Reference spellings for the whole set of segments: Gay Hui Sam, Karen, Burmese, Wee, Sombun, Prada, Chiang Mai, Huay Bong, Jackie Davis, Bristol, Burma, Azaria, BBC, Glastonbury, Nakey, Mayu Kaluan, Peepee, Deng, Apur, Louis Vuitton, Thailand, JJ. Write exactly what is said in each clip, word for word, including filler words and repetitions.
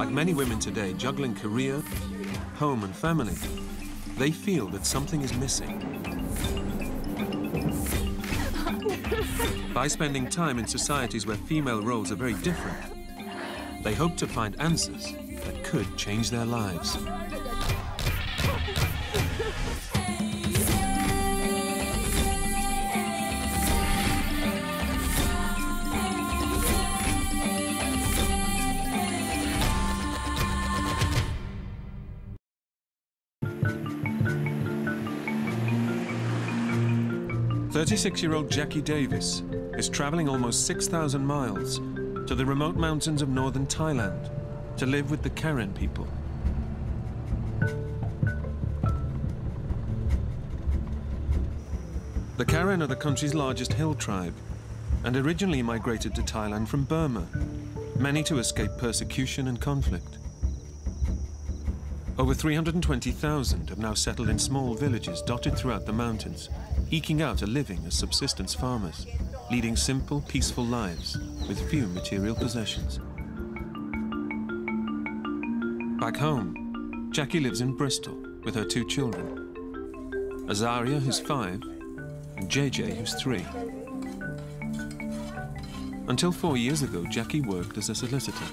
Like many women today, juggling career, home and family, they feel that something is missing. By spending time in societies where female roles are very different, they hope to find answers that could change their lives. thirty-six-year-old Jackie Davis is traveling almost six thousand miles to the remote mountains of northern Thailand to live with the Karen people. The Karen are the country's largest hill tribe and originally migrated to Thailand from Burma, many to escape persecution and conflict. Over three hundred twenty thousand have now settled in small villages dotted throughout the mountains, eking out a living as subsistence farmers, leading simple, peaceful lives with few material possessions. Back home, Jackie lives in Bristol with her two children, Azaria, who's five, and J J, who's three. Until four years ago, Jackie worked as a solicitor.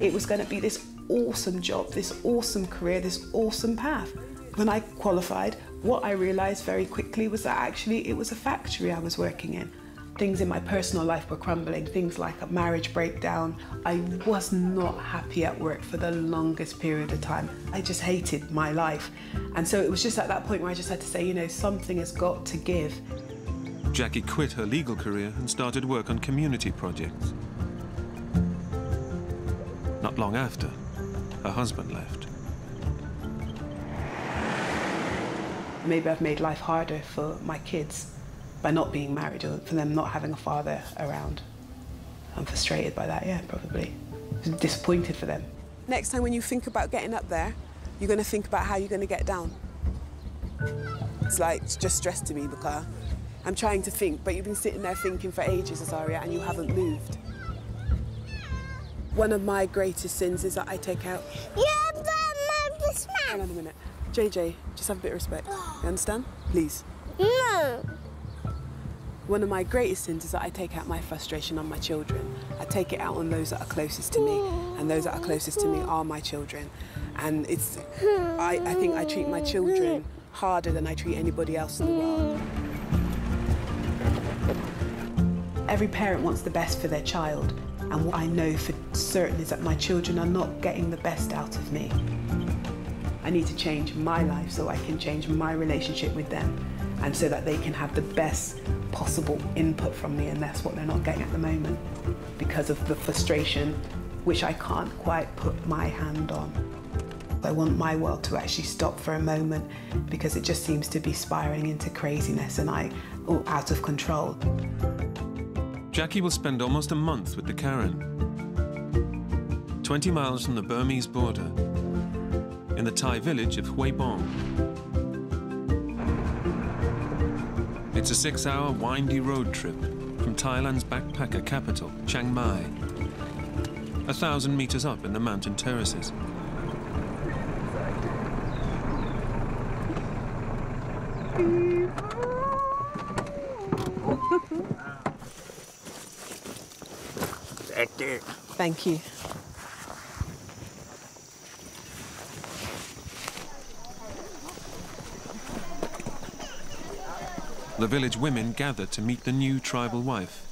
It was going to be this awesome job, this awesome career, this awesome path. When I qualified, what I realised very quickly was that actually it was a factory I was working in. Things in my personal life were crumbling, things like a marriage breakdown. I was not happy at work for the longest period of time. I just hated my life. And so it was just at that point where I just had to say, you know, something has got to give. Jackie quit her legal career and started work on community projects. Not long after, her husband left. Maybe I've made life harder for my kids by not being married or for them not having a father around. I'm frustrated by that, yeah, probably. I'm disappointed for them. Next time when you think about getting up there, you're going to think about how you're going to get down. It's like, it's just stress to me, because I'm trying to think, but you've been sitting there thinking for ages, Azaria, and you haven't moved. One of my greatest sins is that I take out... Yeah, but my this man. Hang on a minute. J J, just have a bit of respect. You understand? Please. No. One of my greatest sins is that I take out my frustration on my children. I take it out on those that are closest to me, and those that are closest to me are my children. And it's... I, I think I treat my children harder than I treat anybody else in the world. Every parent wants the best for their child, and what I know for certain is that my children are not getting the best out of me. I need to change my life so I can change my relationship with them, and so that they can have the best possible input from me, and that's what they're not getting at the moment because of the frustration which I can't quite put my hand on. I want my world to actually stop for a moment because it just seems to be spiraling into craziness and I, oh, out of control. Jackie will spend almost a month with the Karen, twenty miles from the Burmese border, in the Thai village of Huay Bong. It's a six-hour windy road trip from Thailand's backpacker capital, Chiang Mai, a thousand meters up in the mountain terraces. Thank you. The village women gather to meet the new tribal wife.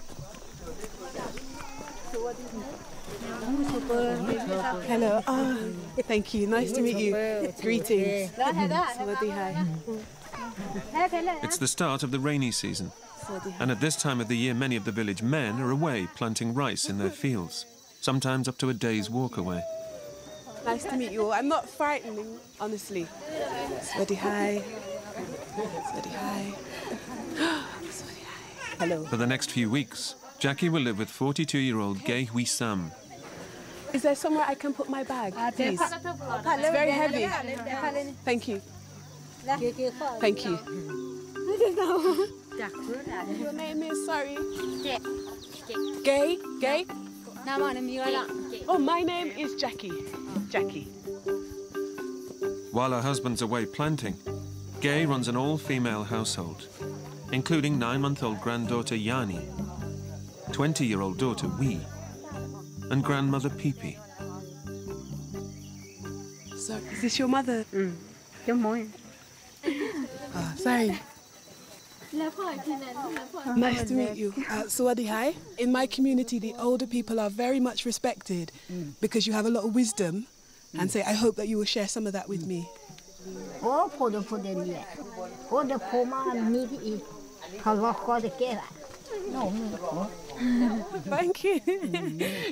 Hello. Oh, thank you. Nice to meet you. Greetings. It's the start of the rainy season, and at this time of the year, many of the village men are away planting rice in their fields, sometimes up to a day's walk away. Nice to meet you all. I'm not frightening, honestly. Swadee hai. Swadee hai. Hello. For the next few weeks, Jackie will live with forty-two-year-old Gay Hui Sam. Is there somewhere I can put my bag, please? It's very heavy. Thank you. Thank you. Your name is, sorry? Gay? Gay? Gay? Oh, my name is Jackie. Jackie. While her husband's away planting, Gay runs an all-female household, including nine-month-old granddaughter Yani, twenty-year-old daughter Wee, and grandmother Peepee. So, is this your mother? Mm. Good morning. Ah, uh, sorry. Nice to meet you. Uh, Sawadi Hai. In my community, the older people are very much respected mm. because you have a lot of wisdom mm. and say, I hope that you will share some of that with mm. me. Thank you.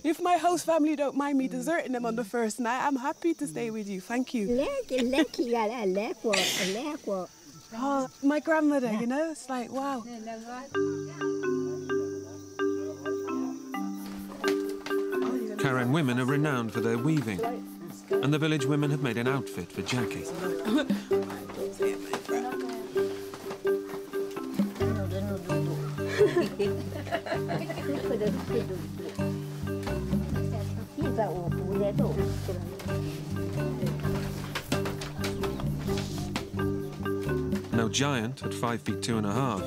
If my host family don't mind me deserting them on the first night, I'm happy to stay with you. Thank you. Oh, my grandmother, you know, it's like, wow. Karen women are renowned for their weaving, and the village women have made an outfit for Jackie. Now giant at five feet two and a half,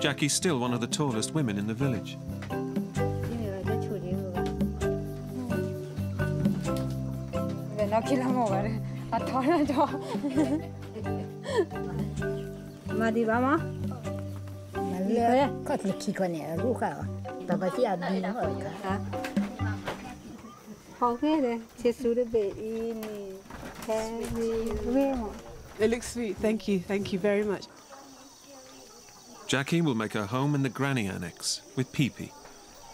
Jackie's still one of the tallest women in the village. It looks sweet, thank you, thank you very much. Jackie will make her home in the granny annex with Peepee,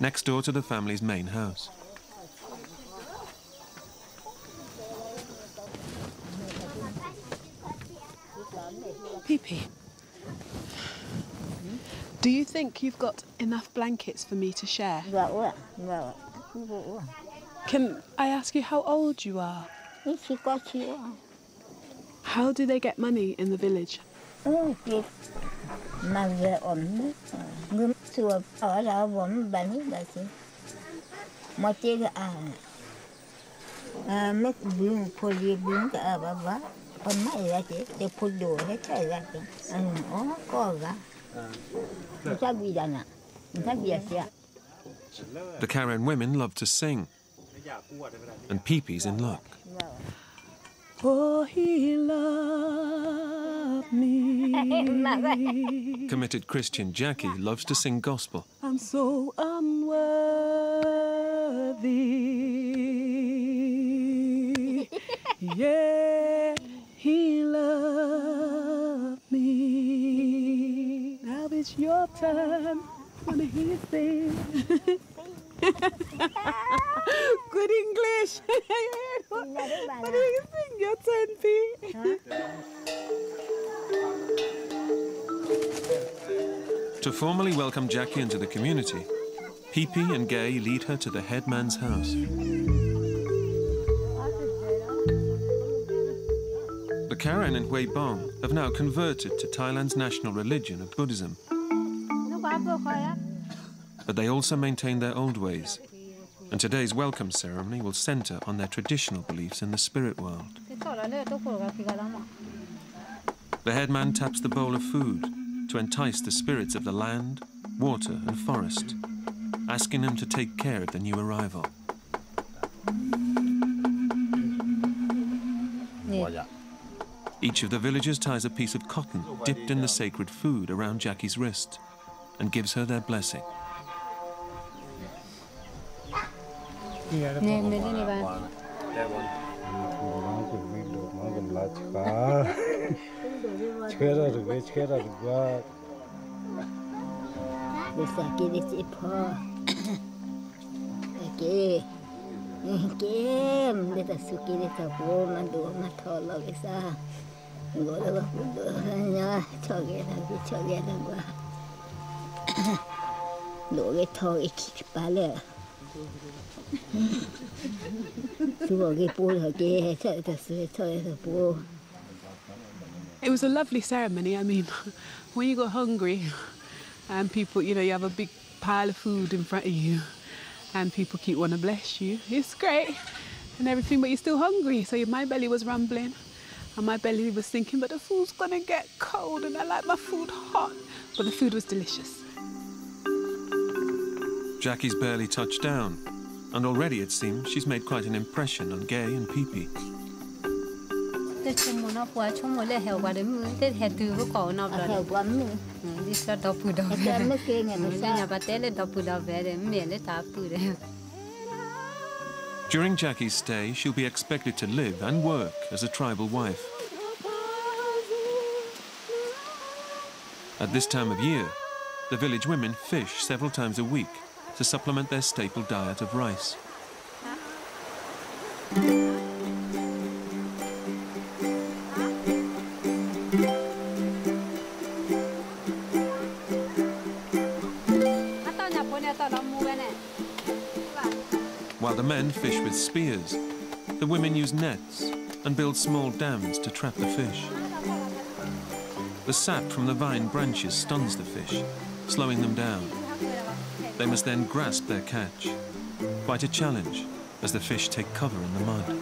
next door to the family's main house. Peepee, do you think you've got enough blankets for me to share? Can I ask you how old you are? How do they get money in the village? The Karen women love to sing, and Peepee's in luck. Oh, he loved me. Committed Christian Jackie loves to sing gospel. I'm so unworthy. Yeah, he loved me. Now it's your turn. Wanna hear you sing? Good English. What do you think? Your turn, Pete. Huh? To formally welcome Jackie into the community, Peepee and Gay lead her to the headman's house. The Karen in Huay Bong have now converted to Thailand's national religion of Buddhism. But they also maintain their old ways, and today's welcome ceremony will centre on their traditional beliefs in the spirit world. The headman taps the bowl of food to entice the spirits of the land, water and forest, asking them to take care of the new arrival. Each of the villagers ties a piece of cotton dipped in the sacred food around Jackie's wrist and gives her their blessing. It was a lovely ceremony. I mean, when you go hungry and people, you know, you have a big pile of food in front of you and people keep wanting to bless you. It's great and everything, but you're still hungry. So my belly was rumbling and my belly was thinking, but the food's gonna get cold and I like my food hot. But the food was delicious. Jackie's barely touched down, and already it seems she's made quite an impression on Gay and Peepee. During Jackie's stay, she'll be expected to live and work as a tribal wife. At this time of year, the village women fish several times a week to supplement their staple diet of rice. While the men fish with spears, the women use nets and build small dams to trap the fish. The sap from the vine branches stuns the fish, slowing them down. They must then grasp their catch. Quite a challenge, as the fish take cover in the mud.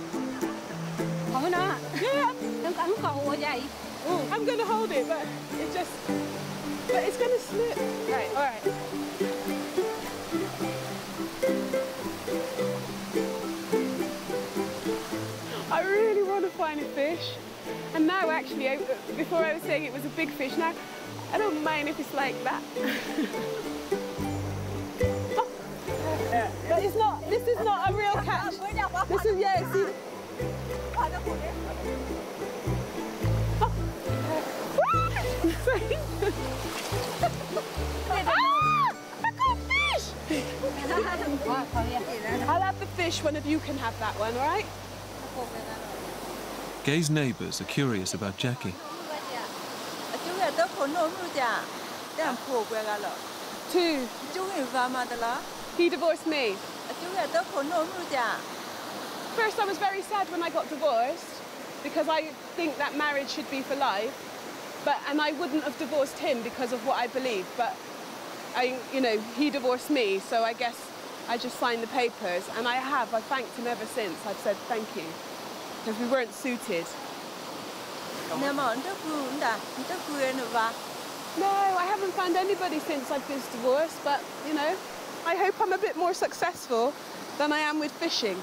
I'm going to hold it, but it just... But it's going to slip. Right, all right. I really want to find a fish. And now, actually, I, before I was saying it was a big fish, now I don't mind if it's like that. But it's not, this is not a real catch. This is, yeah, see? Ah, I got fish! I'll have the fish, one of you can have that one, all right? Gay's neighbours are curious about Jackie. Two. He divorced me. First, I was very sad when I got divorced, because I think that marriage should be for life. But, and I wouldn't have divorced him because of what I believe. But, I, you know, he divorced me, so I guess I just signed the papers. And I have. I've thanked him ever since. I've said thank you, because we weren't suited. No, I haven't found anybody since I've been divorced, but, you know, I hope I'm a bit more successful than I am with fishing.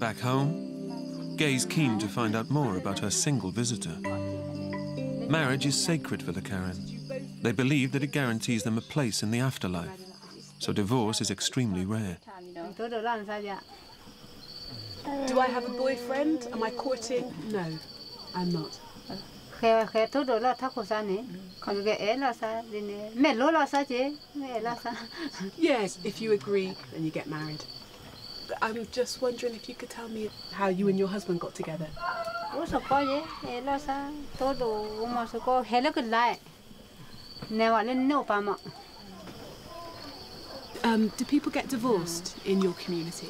Back home, Gay's keen to find out more about her single visitor. Marriage is sacred for the Karen. They believe that it guarantees them a place in the afterlife, so divorce is extremely rare. Do I have a boyfriend? Am I courting? No, I'm not. Yes, if you agree, then you get married. I'm just wondering if you could tell me how you and your husband got together. Um, do people get divorced in your community?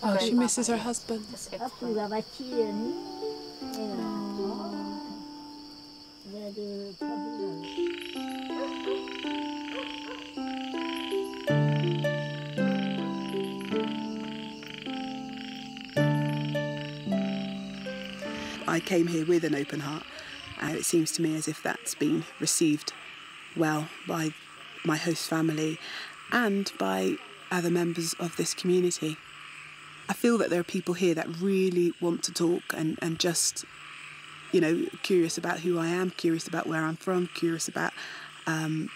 Oh, she misses her husband. I came here with an open heart, and it seems to me as if that's been received well by my host family and by other members of this community. I feel that there are people here that really want to talk and, and just, you know, curious about who I am, curious about where I'm from, curious about um,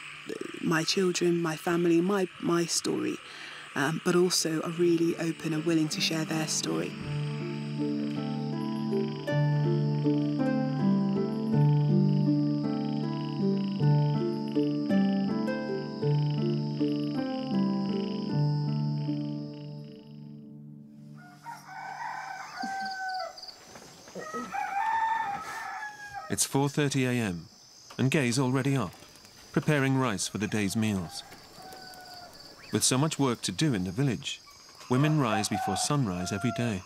my children, my family, my, my story, um, but also are really open and willing to share their story. It's four thirty a m and Gay's already up, preparing rice for the day's meals. With so much work to do in the village, women rise before sunrise every day.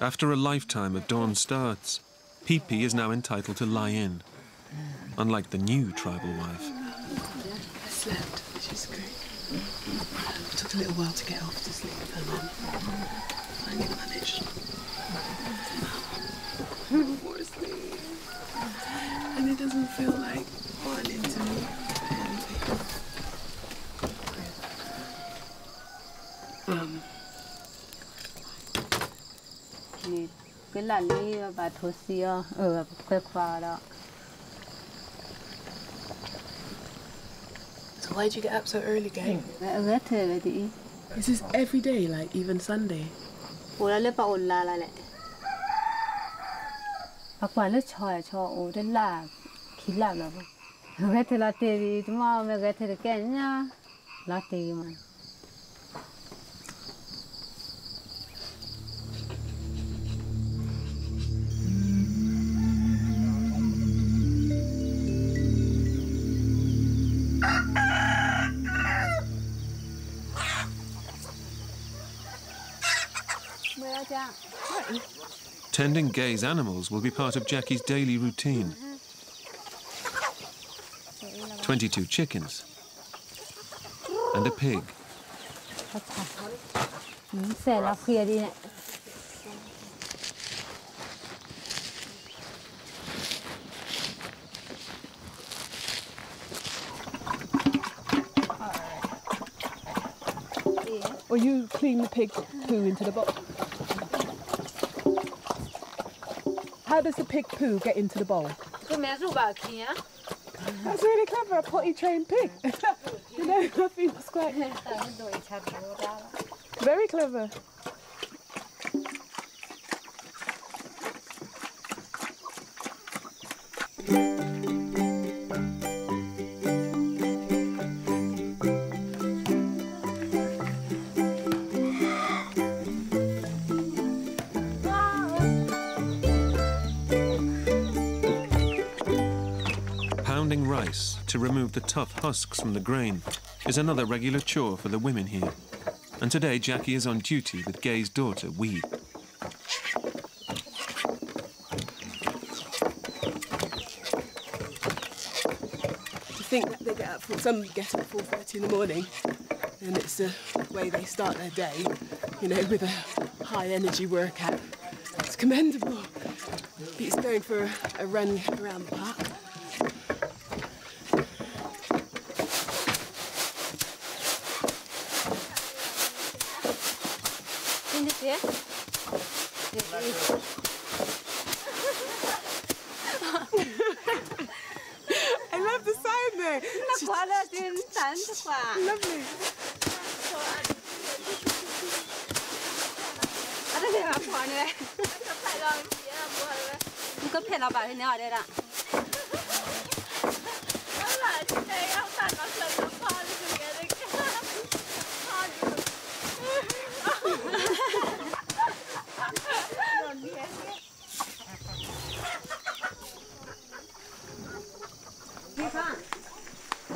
After a lifetime of dawn starts, Peepee is now entitled to lie in, unlike the new tribal wife. I slept, which is great. It took a little while to get off to sleep, and then finally managed. I'm more asleep. And it doesn't feel like whining to me. Um. So why'd you get up so early, Gay? This is every day, like even Sunday. Tending Gay's animals will be part of Jackie's daily routine. twenty-two chickens and a pig. Or you clean the pig poo into the box. How does the pig poo get into the bowl? That's really clever, a potty-trained pig. You know, I think it's quite... Very clever. To remove the tough husks from the grain is another regular chore for the women here. And today Jackie is on duty with Gay's daughter, Wee. You think that they get up, some get up at four thirty in the morning, and it's the way they start their day, you know, with a high-energy workout. It's commendable. But it's going for a run around the park. Lovely.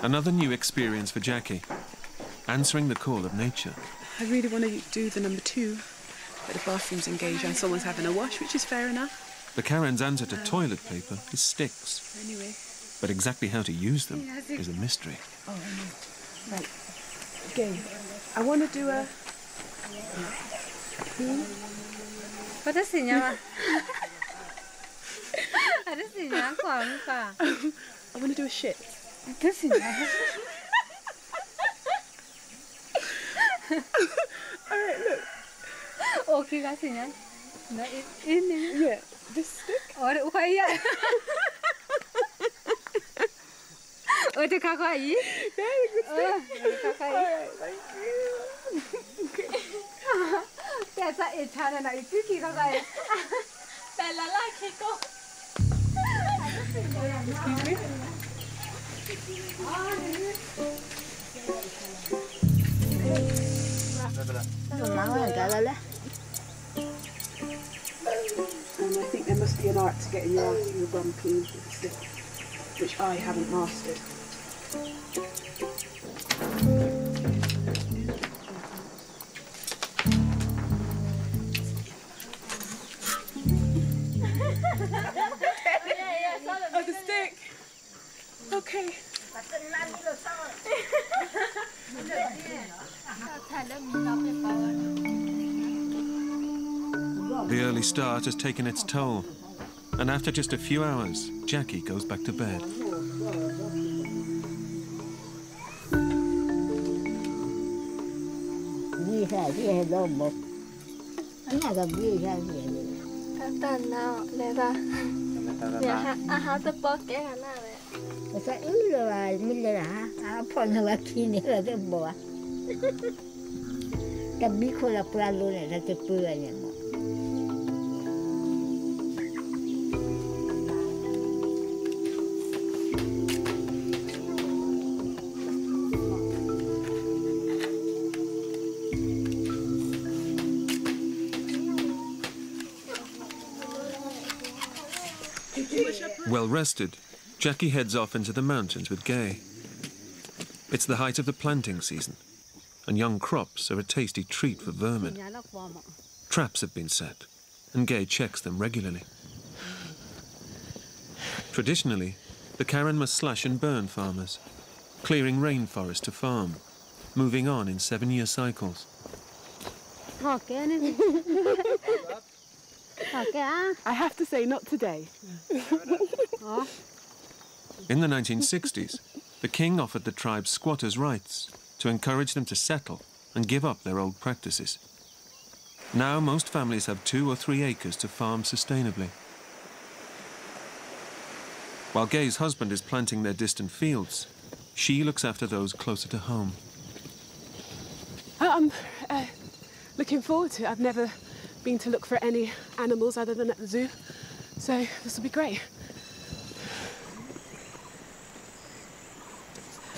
Another new experience for Jackie, answering the call of nature. I really want to do the number two, but the bathroom's engaged and someone's having a wash, which is fair enough. But Karen's answer to um, toilet paper is sticks. Anyway. But exactly how to use them is a mystery. Oh, no. Right. Okay. I want to do a... What is it? I want to do a shit. This is nice. Alright, look. Okay, that's enough. Not in there. Yeah, this stick. Or why, yeah. Oh, the kawaii. That looks good. Alright, thank you. That's a it's Hannah. It's cookie kawaii. Bella like Kiko. Excuse me. And I think there must be an art to getting your ass in the rum clean, which I haven't mastered. Oh, the stick! Okay. The early start has taken its toll, and after just a few hours, Jackie goes back to bed. Well rested, Jackie heads off into the mountains with Gay. It's the height of the planting season, and young crops are a tasty treat for vermin. Traps have been set, and Gay checks them regularly. Traditionally, the Karen must slash and burn farmers, clearing rainforest to farm, moving on in seven-year cycles. I have to say, not today. In the nineteen sixties, the king offered the tribe squatters' rights to encourage them to settle and give up their old practices. Now most families have two or three acres to farm sustainably. While Gay's husband is planting their distant fields, she looks after those closer to home. I'm uh, looking forward to it. I've never been to look for any animals other than at the zoo, so this will be great.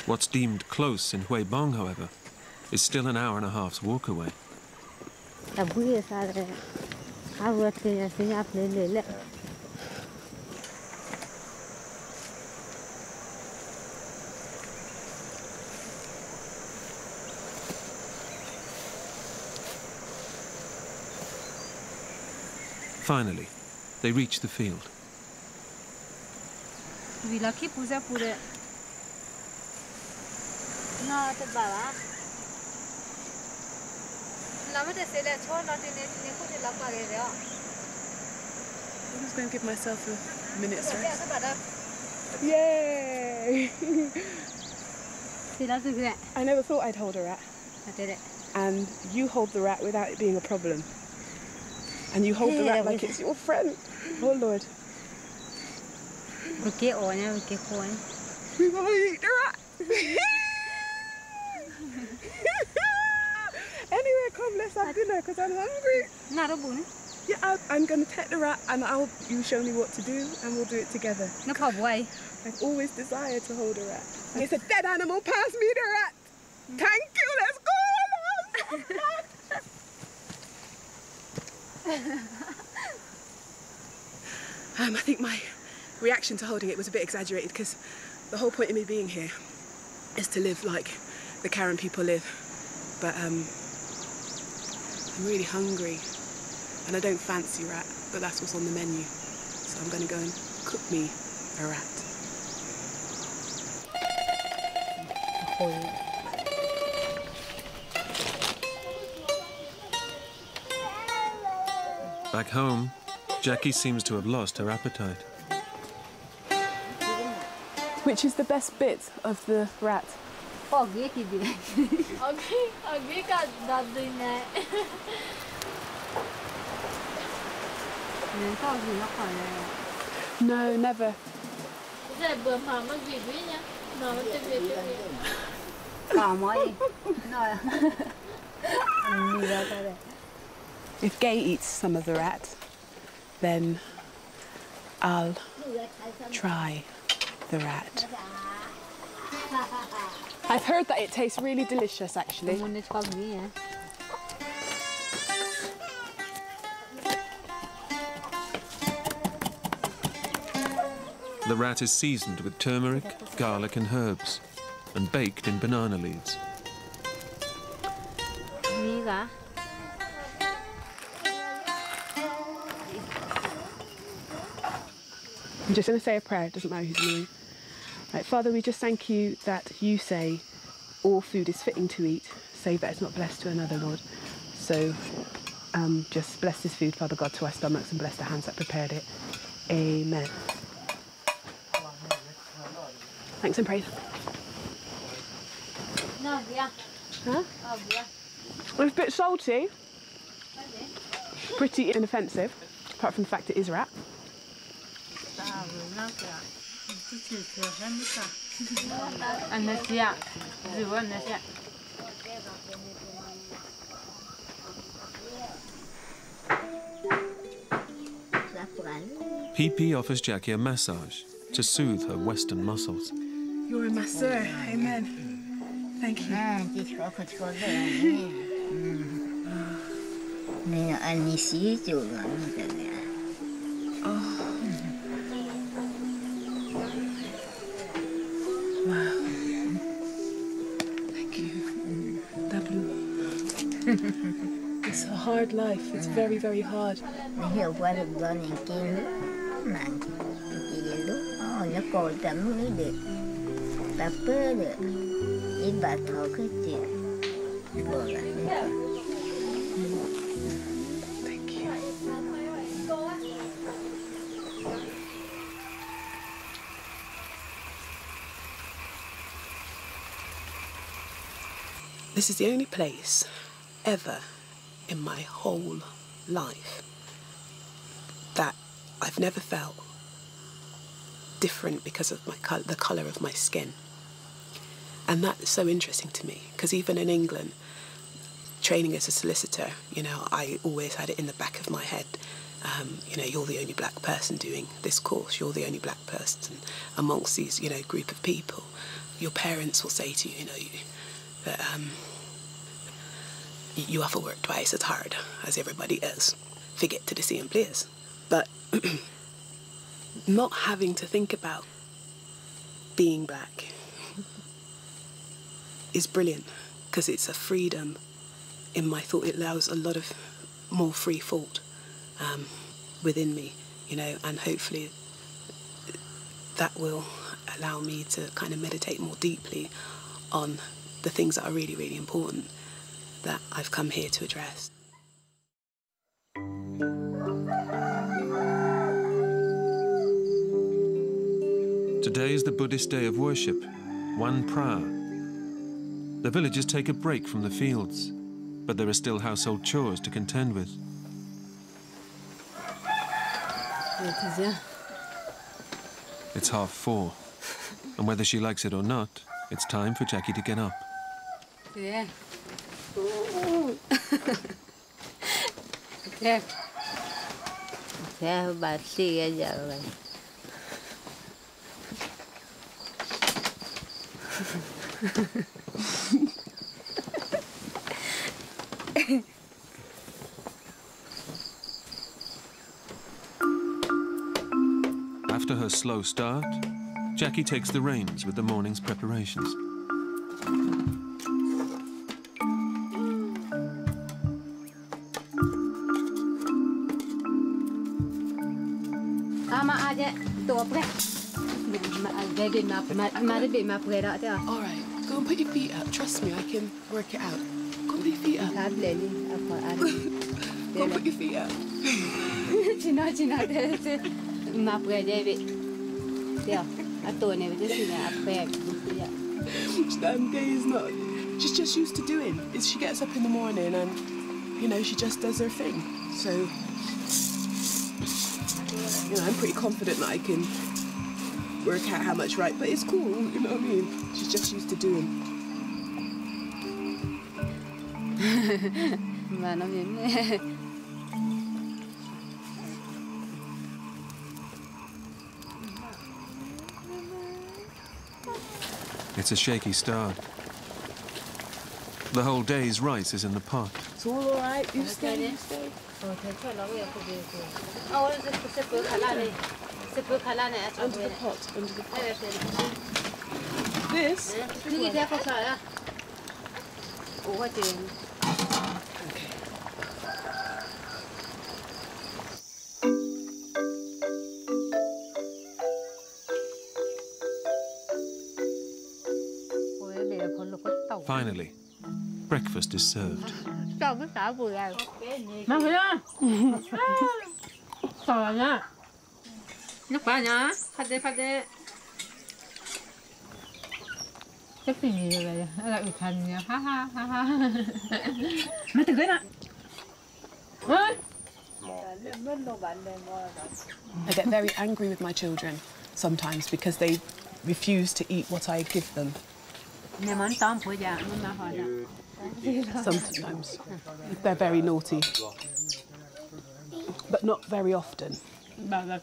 What's deemed close in Huay Bong, however, is still an hour and a half's walk away. Finally, they reach the field. I'm just going to give myself a minute's rest. Yay! I never thought I'd hold a rat. I did it. And you hold the rat without it being a problem. And you hold the rat like it's your friend. Oh, Lord. We want to eat the rat. Anyway, come, let's have dinner, because I'm hungry. Yeah, I'll, I'm going to pet the rat, and I'll, you show me what to do, and we'll do it together. No problem. I've always desired to hold a rat. It's a dead animal. Pass me the rat. Thank you. Let's go. Let's go. um, I think my reaction to holding it was a bit exaggerated, because the whole point of me being here is to live like the Karen people live. But um, I'm really hungry, and I don't fancy rat, but that's what's on the menu. So I'm going to go and cook me a rat. Oh. Back home, Jackie seems to have lost her appetite. Which is the best bit of the rat? No, never. No, it took me, it took me. If Gay eats some of the rat, then I'll try the rat. I've heard that it tastes really delicious, actually. The rat is seasoned with turmeric, garlic and herbs, and baked in banana leaves. I'm just going to say a prayer, it doesn't matter who's doing it. Right, Father, we just thank you that you say all food is fitting to eat, save that it's not blessed to another, Lord. So um, just bless this food, Father God, to our stomachs and bless the hands that prepared it. Amen. Thanks and praise. No, yeah. Huh? Oh, yeah. Well, it's a bit salty. Pretty inoffensive, apart from the fact it is rat. Peepee offers Jackie a massage to soothe her Western muscles. You're a masseur, amen. Thank you. Oh. Wow. Thank you. Dablu. It's a hard life. It's very, very hard. Thank you. This is the only place ever in my whole life that I've never felt different because of my col the colour of my skin. And that is so interesting to me, because even in England, training as a solicitor, you know, I always had it in the back of my head, um, you know, you're the only black person doing this course, you're the only black person amongst these, you know, group of people. Your parents will say to you, you know, you, that um, you have to work twice as hard as everybody else. Forget to the same place. But not having to think about being black is brilliant, because it's a freedom in my thought. It allows a lot of more free thought um, within me, you know, and hopefully that will allow me to kind of meditate more deeply on the things that are really, really important that I've come here to address. Today is the Buddhist day of worship, Wan Pra. The villagers take a break from the fields, but there are still household chores to contend with. It's half four, and whether she likes it or not, it's time for Jackie to get up. Yeah. After her slow start, Jackie takes the reins with the morning's preparations. All right. Go and put your feet up. Trust me, I can work it out. Go and put your feet up. Go and put your feet up. um, Gay is not. She's just used to doing. Is she gets up in the morning and, you know, she just does her thing. So, you know, I'm pretty confident that I can work out how much, right? But it's cool, you know what I mean? She's just used to doing. It's a shaky start. The whole day's rice is in the pot. It's all right, you stay, you stay. Under the pot, under the pot. This? Okay. Finally, breakfast is served. I get very angry with my children sometimes because they refuse to eat what I give them. Sometimes they're very naughty, but not very often. I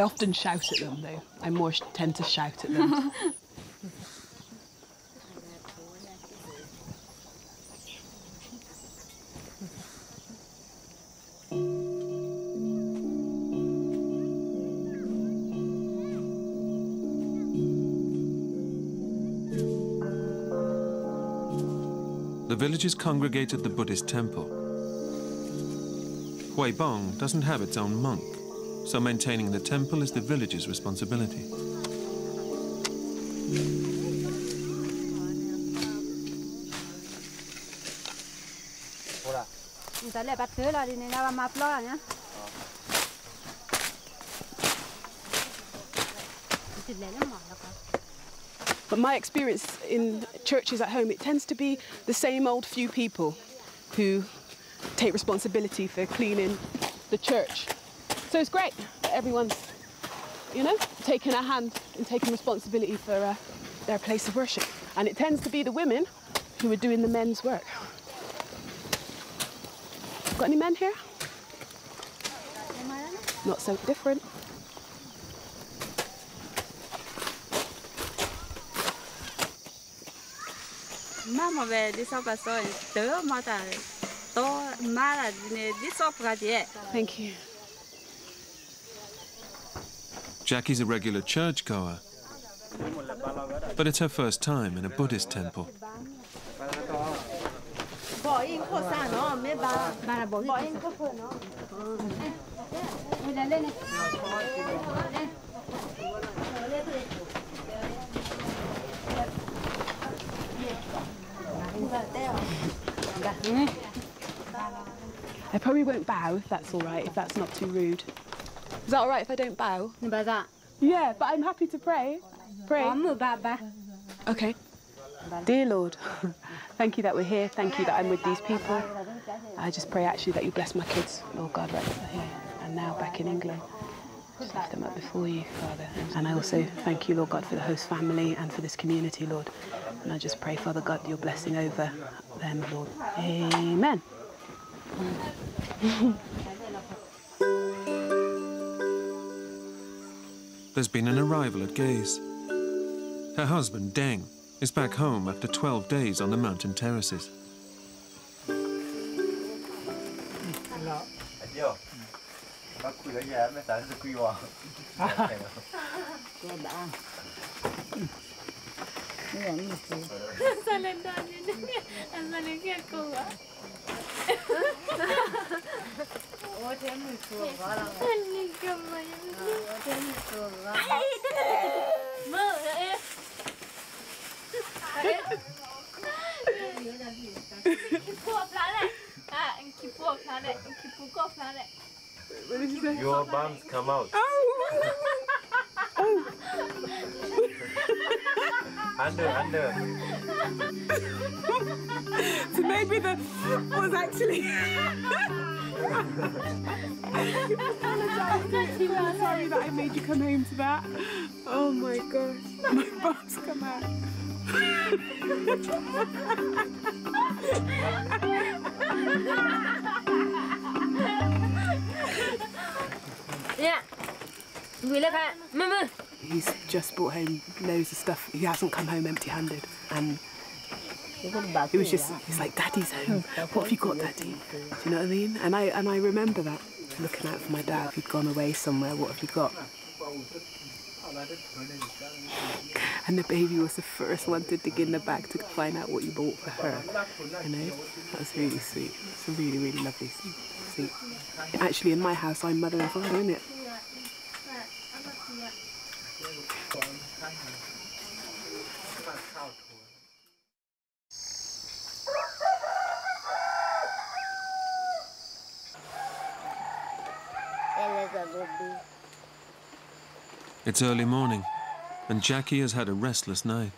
often shout at them, though. I more tend to shout at them. The villagers congregate at the Buddhist temple. Huay Bong doesn't have its own monk, so maintaining the temple is the villagers' responsibility. But my experience in churches at home, it tends to be the same old few people who take responsibility for cleaning the church. So it's great that everyone's, you know, taking a hand and taking responsibility for uh, their place of worship. And it tends to be the women who are doing the men's work. Got any men here? Not so different. Mama về đi shop rồi, tớ mà ta, tớ má là đi shop ra chị. Thank you. Jackie's a regular churchgoer, but it's her first time in a Buddhist temple. I probably won't bow, if that's all right, if that's not too rude. Is that all right if I don't bow? About that? Yeah, but I'm happy to pray. Pray. Okay. Dear Lord, thank you that we're here. Thank you that I'm with these people. I just pray, actually, that you bless my kids, Lord God, right here and now back in England. Just lift them up before you, Father. And I also thank you, Lord God, for the host family and for this community, Lord. And I just pray, Father God, your blessing over them, Lord. Amen. There's been an arrival at Gay's. Her husband, Deng, is back home after twelve days on the mountain terraces. Your bumps come out. Oh. Oh. Under, under. So maybe the was actually. I'm sorry that I made you come home to that. Oh my gosh, my bum's come out. Yeah, we look at Mama. He's just brought home loads of stuff. He hasn't come home empty-handed, and it was just, it's like, Daddy's home. What have you got, Daddy? Do you know what I mean? And I and I remember that, looking out for my dad. If he'd gone away somewhere, what have you got? And the baby was the first one to dig in the bag to find out what you bought for her. You know, that was really sweet. It's a really, really lovely, sweet. Actually, in my house, I'm mother and father, isn't it? It's early morning, and Jackie has had a restless night.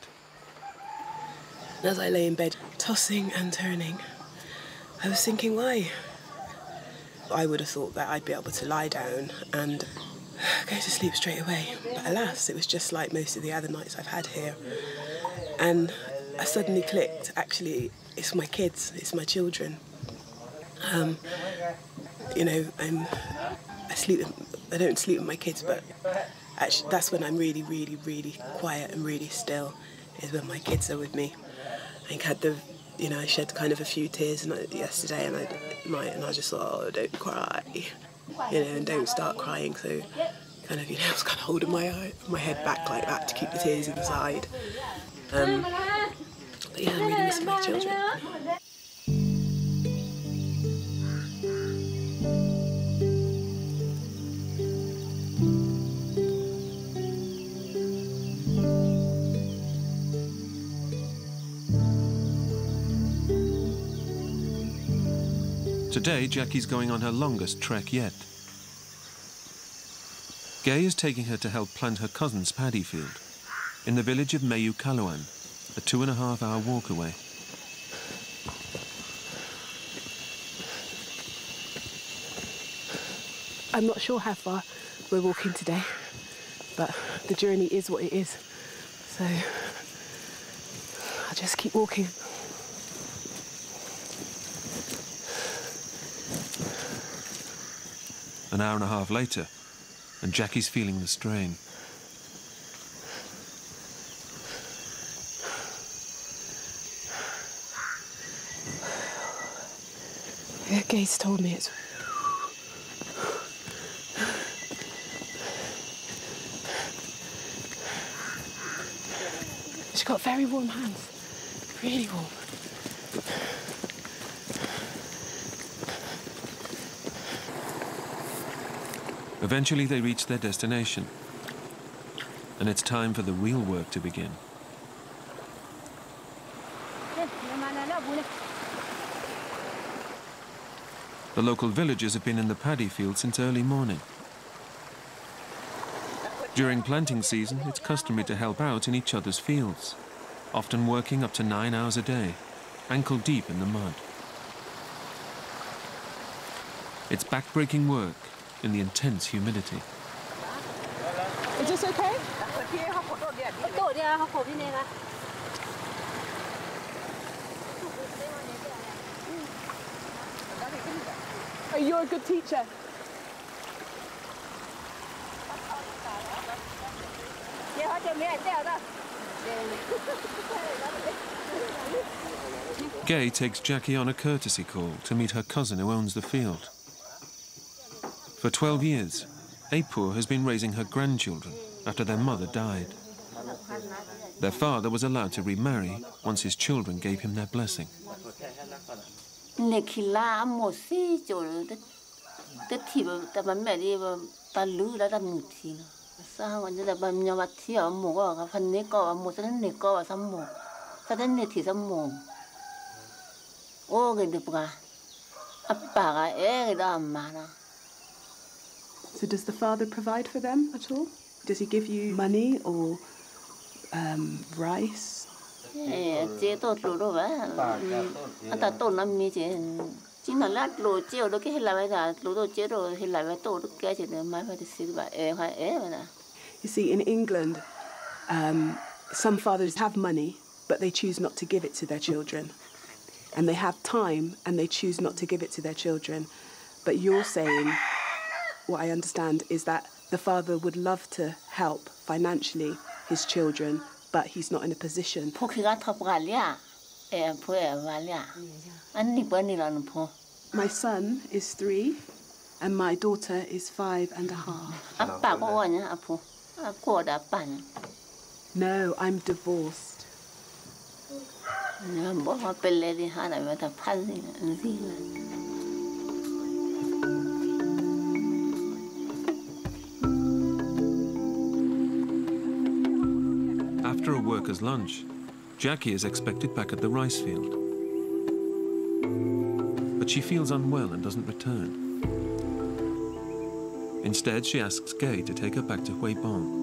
As I lay in bed, tossing and turning, I was thinking, why? I would have thought that I'd be able to lie down and go to sleep straight away. But alas, it was just like most of the other nights I've had here. And I suddenly clicked, actually, it's my kids, it's my children. Um, you know, I'm, I sleep, I don't sleep with my kids, but actually, that's when I'm really, really, really quiet and really still, is when my kids are with me. I had the, you know, I shed kind of a few tears and I, yesterday and I, my, and I just thought, oh, don't cry, you know, and don't start crying. So kind of, you know, I was kind of holding my, my head back like that to keep the tears inside. Um, but yeah, I really miss my children. Today, Jackie's going on her longest trek yet. Gay is taking her to help plant her cousin's paddy field in the village of Mayu Kaluan, a two and a half hour walk away. I'm not sure how far we're walking today, but the journey is what it is. So I'll just keep walking. An hour and a half later, and Jackie's feeling the strain. The Gay's told me it's... She's got very warm hands, really warm. Eventually they reach their destination, and it's time for the real work to begin. The local villagers have been in the paddy field since early morning. During planting season, it's customary to help out in each other's fields, often working up to nine hours a day, ankle deep in the mud. It's backbreaking work, in the intense humidity. Is this okay? Oh, you're a good teacher. Gay takes Jackie on a courtesy call to meet her cousin who owns the field. For twelve years, Apur has been raising her grandchildren after their mother died. Their father was allowed to remarry once his children gave him their blessing. So does the father provide for them at all? Does he give you money or um, rice. Yeah, chế tốt lúa đâu vậy? Anh ta tốt lắm như thế. Chỉ là lát lúa chế rồi cái hết lại bây giờ lúa đâu chế rồi hết lại bây tốt được cái gì nữa mai phải xí vậy, ế hoài ế vậy nè. You see, in England, um, some fathers have money, but they choose not to give it to their children, and they have time, and they choose not to give it to their children. But you're saying, what I understand is that the father would love to help financially his children, but he's not in a position. My son is three, and my daughter is five and a half. No, I'm divorced. After a worker's lunch, Jackie is expected back at the rice field. But she feels unwell and doesn't return. Instead, she asks Gay to take her back to Huay Bong.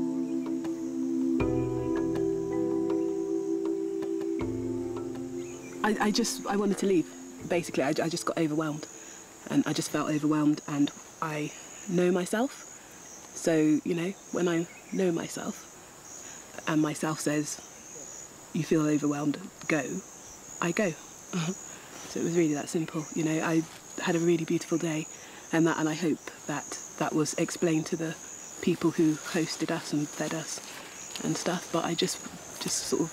I, I just, I wanted to leave, basically. I, I just got overwhelmed. And I just felt overwhelmed, and I know myself. So, you know, when I know myself, and myself says, you feel overwhelmed, go, I go. Uh-huh. So it was really that simple, you know. I had a really beautiful day, and that, and I hope that that was explained to the people who hosted us and fed us and stuff, but I just, just sort of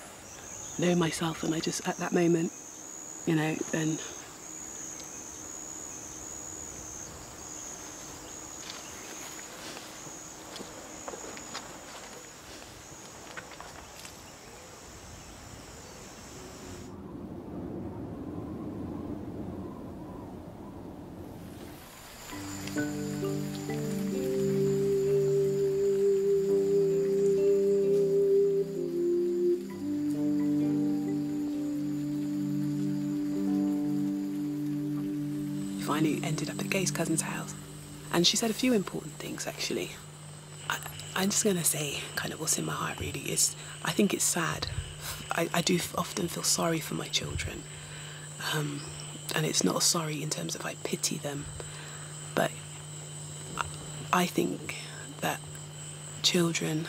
know myself, and I just, at that moment, you know, and... Finally ended up at Gay's cousin's house, and she said a few important things, actually. I, I'm just going to say kind of what's in my heart, really, is I think it's sad. I, I do often feel sorry for my children, um, and it's not sorry in terms of I pity them, but I, I think that children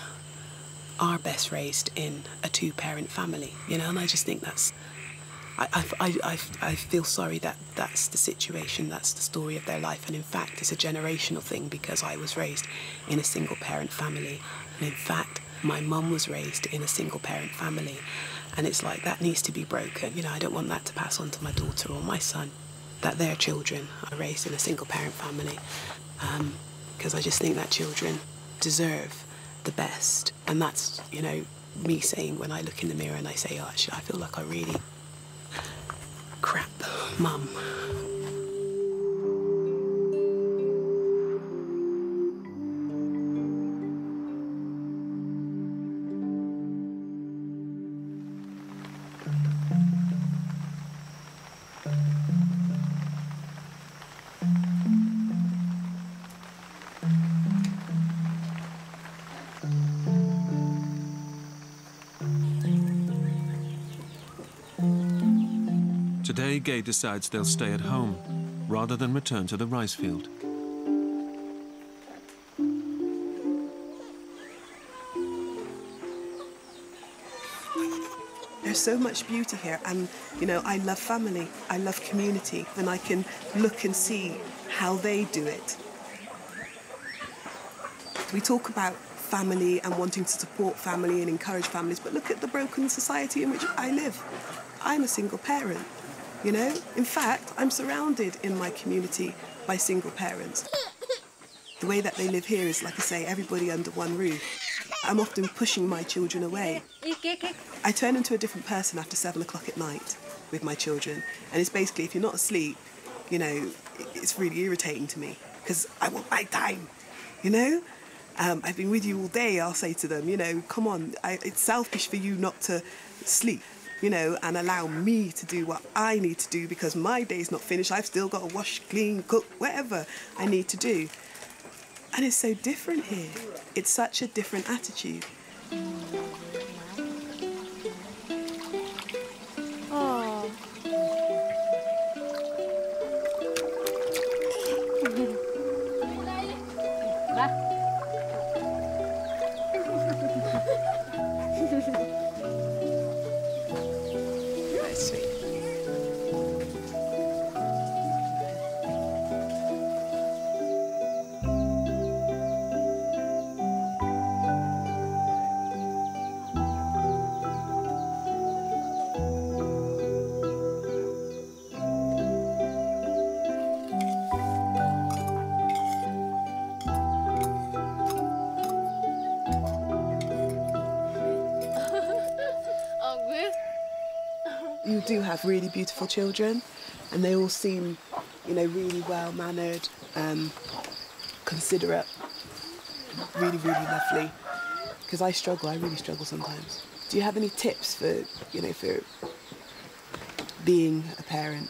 are best raised in a two-parent family, you know, and I just think that's... I, I, I, I feel sorry that that's the situation, that's the story of their life, and in fact it's a generational thing because I was raised in a single parent family, and in fact my mum was raised in a single parent family, and it's like that needs to be broken. You know, I don't want that to pass on to my daughter or my son, that their children are raised in a single parent family, um, because I just think that children deserve the best, and that's, you know, me saying when I look in the mirror and I say, oh, actually I feel like I really... crap, Mum. Today, Gay decides they'll stay at home, rather than return to the rice field. There's so much beauty here, and, you know, I love family, I love community, and I can look and see how they do it. We talk about family and wanting to support family and encourage families, but look at the broken society in which I live. I'm a single parent. You know, in fact, I'm surrounded in my community by single parents. The way that they live here is, like I say, everybody under one roof. I'm often pushing my children away. I turn into a different person after seven o'clock at night with my children. And it's basically, if you're not asleep, you know, it's really irritating to me because I want my time, you know? Um, I've been with you all day, I'll say to them, you know, come on, I, it's selfish for you not to sleep. You know, and allow me to do what I need to do because my day's not finished. I've still got to wash, clean, cook, whatever I need to do. And it's so different here. It's such a different attitude. you do have really beautiful children, and they all seem, you know, really well-mannered, um, considerate, really, really lovely. Because I struggle, I really struggle sometimes. Do you have any tips for, you know, for being a parent?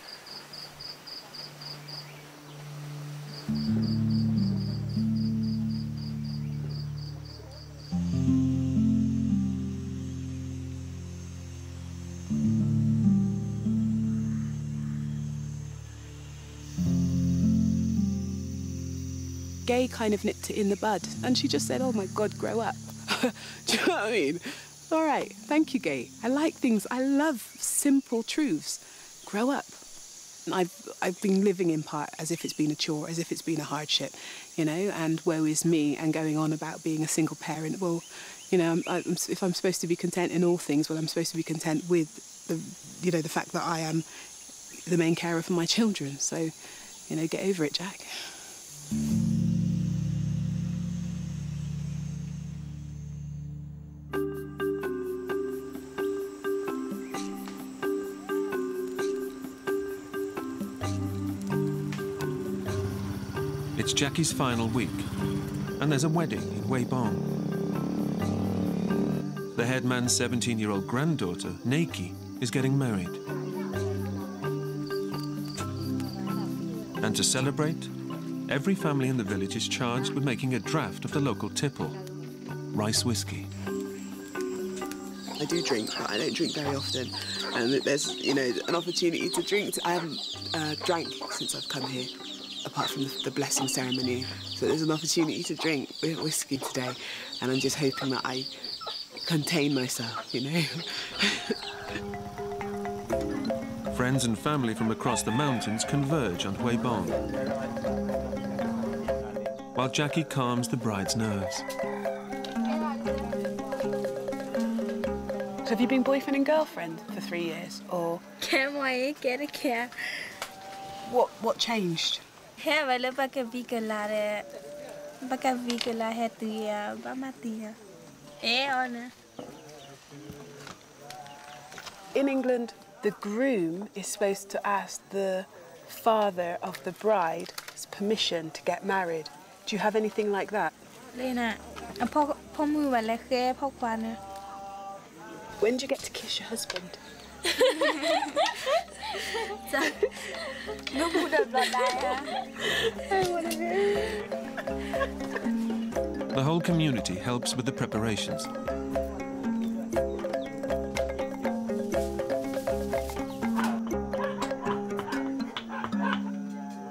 Gay kind of nipped it in the bud, and she just said, oh my God, grow up. Do you know what I mean? All right, thank you, Gay. I like things, I love simple truths. Grow up. And I've, I've been living in part as if it's been a chore, as if it's been a hardship, you know, and woe is me, and going on about being a single parent. Well, you know, I'm, I'm, if I'm supposed to be content in all things, well, I'm supposed to be content with, the, you know, the fact that I am the main carer for my children. So, you know, get over it, Jack. It's Jackie's final week, and there's a wedding in Huay Bong. The headman's seventeen-year-old granddaughter, Nakey, is getting married. And to celebrate, every family in the village is charged with making a draft of the local tipple, rice whiskey. I do drink, but I don't drink very often. And there's, you know, an opportunity to drink. I haven't uh, drank since I've come here, apart from the, the blessing ceremony. So there's an opportunity to drink whiskey today, and I'm just hoping that I contain myself, you know. Friends and family from across the mountains converge on Huay Bong, while Jackie calms the bride's nerves. Have you been boyfriend and girlfriend for three years, or...? Can I get a care? What, what changed? Hey, well, I'm going to be a lawyer. I'm going to be a lawyer. I'm going to be a lawyer. In England, the groom is supposed to ask the father of the bride's permission to get married. Do you have anything like that? When do you get to kiss your husband? The whole community helps with the preparations.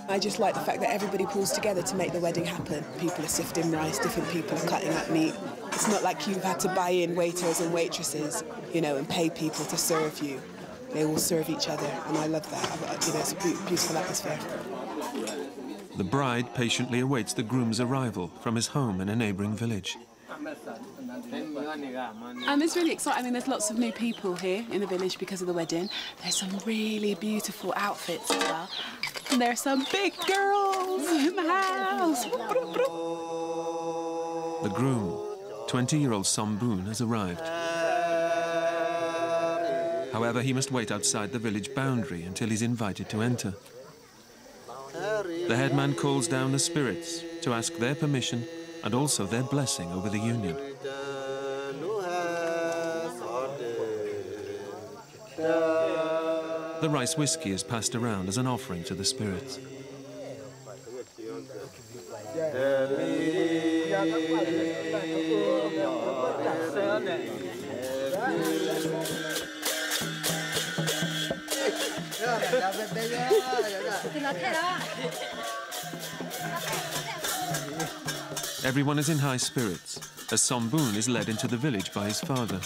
I just like the fact that everybody pulls together to make the wedding happen. People are sifting rice, different people are cutting up meat. It's not like you've had to buy in waiters and waitresses, you know, and pay people to serve you. They all serve each other, and I love that. You know, it's a beautiful atmosphere. The bride patiently awaits the groom's arrival from his home in a neighbouring village. Um, it's really exciting. I mean, there's lots of new people here in the village because of the wedding. There's some really beautiful outfits as well. And there are some big girls in the house. The groom, twenty-year-old Sombun, has arrived. However, he must wait outside the village boundary until he's invited to enter. The headman calls down the spirits to ask their permission and also their blessing over the union. The rice whiskey is passed around as an offering to the spirits. Everyone is in high spirits, as Sombun is led into the village by his father.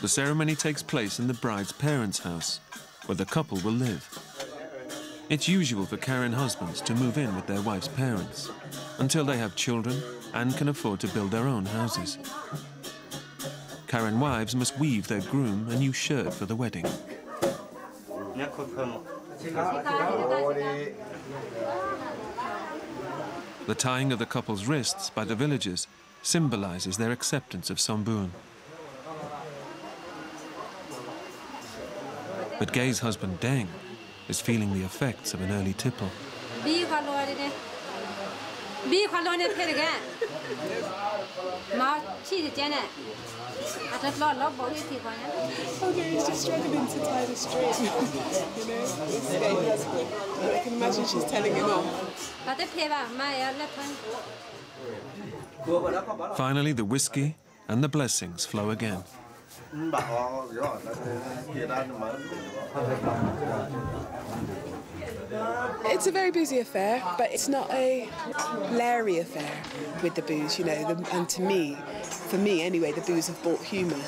The ceremony takes place in the bride's parents' house, where the couple will live. It's usual for Karen husbands to move in with their wife's parents until they have children and can afford to build their own houses. Karen wives must weave their groom a new shirt for the wedding. The tying of the couple's wrists by the villagers symbolizes their acceptance of Sombun. But Gay's husband, Deng, is feeling the effects of an early tipple. Okay, he's just struggling to tie the string, you know? It's Gay husband. I can imagine she's telling him off. Finally, the whiskey and the blessings flow again. It's a very busy affair, but it's not a larry affair with the booze, you know. The, and to me, for me anyway, the booze have brought humour. Amen.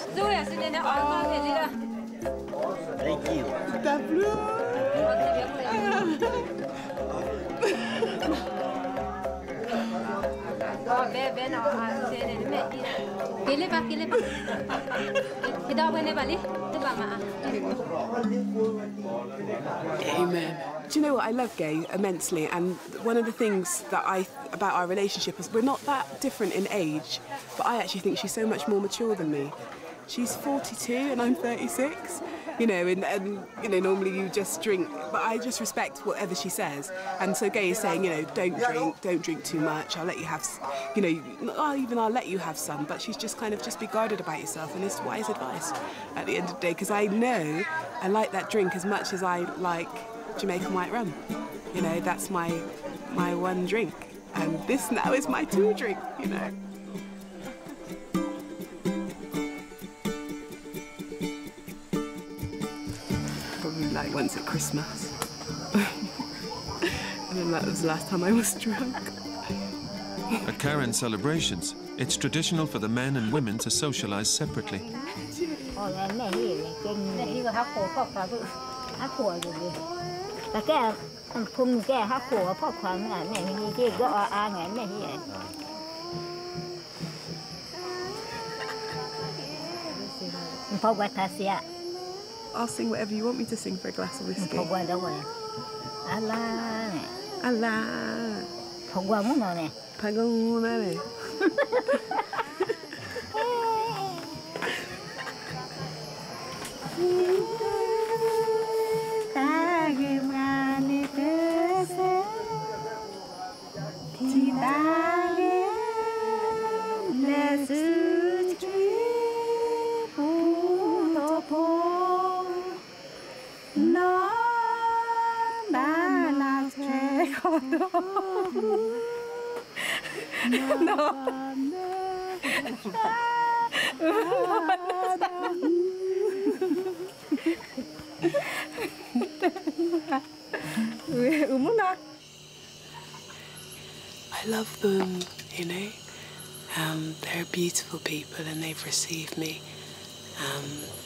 Do you know what? I love Gay immensely, and one of the things that I about our relationship is we're not that different in age, but I actually think she's so much more mature than me. She's forty-two and I'm thirty-six, you know, and, and you know, normally you just drink, but I just respect whatever she says. And so Gay is saying, you know, don't drink, don't drink too much, I'll let you have, you know, I'll even I'll let you have some, but she's just kind of just be guarded about yourself, and it's wise advice at the end of the day, because I know I like that drink as much as I like Jamaican white rum. You know, that's my my one drink, and this now is my two drink, you know. Probably like once at Christmas. And then that was the last time I was drunk. At Karen celebrations, it's traditional for the men and women to socialise separately. I'll sing whatever you want me to sing for a glass of whiskey. Allah. Allah. I love them, you know. Um, they're beautiful people, and they've received me um,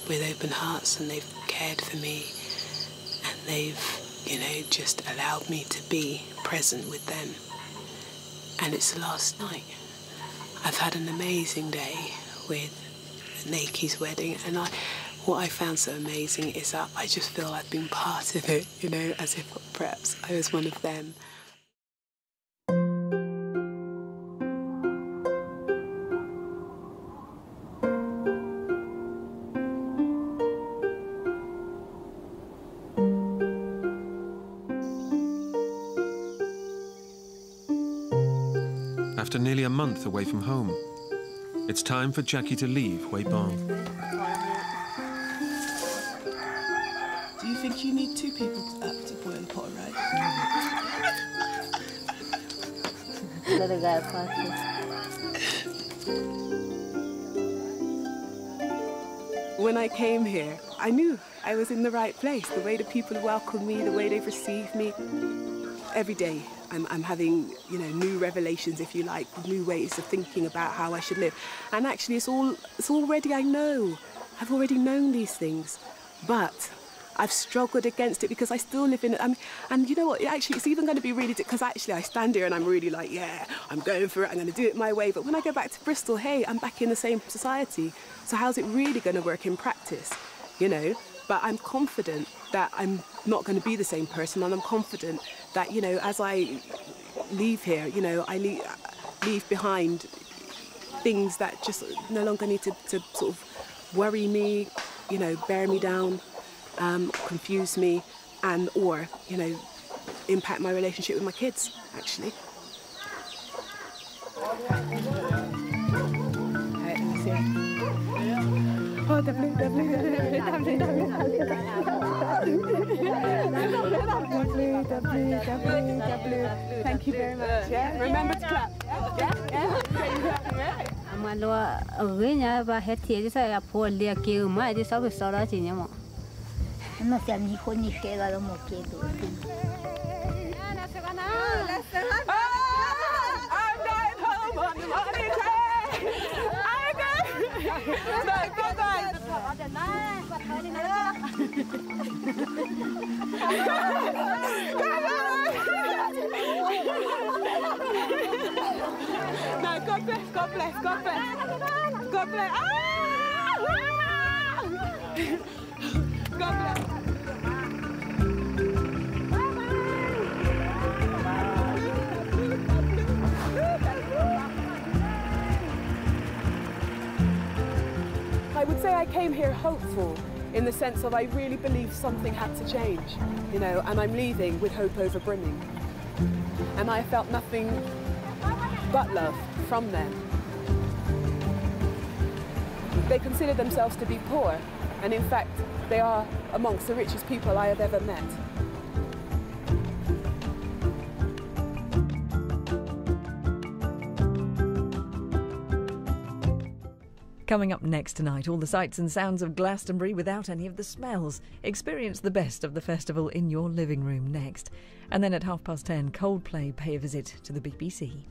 with open hearts, and they've cared for me, and they've, you know, just allowed me to be present with them. And it's the last night. I've had an amazing day with Nakey's wedding, and I, what I found so amazing is that I just feel I've been part of it, you know, as if perhaps I was one of them. After nearly a month away from home, it's time for Jackie to leave Huay Bong. Do you think you need two people to, uh, to boil a pot of rice? When I came here, I knew I was in the right place. The way the people welcomed me, the way they've received me. Every day, I'm, I'm having, you know, new revelations, if you like, new ways of thinking about how I should live. And actually, it's all, it's already I know. I've already known these things, but I've struggled against it because I still live in it. And, and you know what, actually, it's even going to be really, because actually I stand here and I'm really like, yeah, I'm going for it, I'm going to do it my way. But when I go back to Bristol, hey, I'm back in the same society. So how's it really going to work in practice, you know? But I'm confident that I'm not going to be the same person, and I'm confident that, you know, as I leave here, you know, I leave, leave behind things that just no longer need to, to sort of worry me, you know, bear me down. Um, confuse me, and or, you know, impact my relationship with my kids, actually. Thank you very much. Yeah? Remember to clap. Yeah? No se han dicho ni que era como que tú. Nana se van a. I'm dying home on the money train. I'm good. God bless. I would say I came here hopeful, in the sense of I really believed something had to change, you know, and I'm leaving with hope overbrimming. And I felt nothing but love from them. They consider themselves to be poor, and in fact, they are amongst the richest people I have ever met. Coming up next tonight, all the sights and sounds of Glastonbury without any of the smells. Experience the best of the festival in your living room next. And then at half past ten, Coldplay pay a visit to the B B C.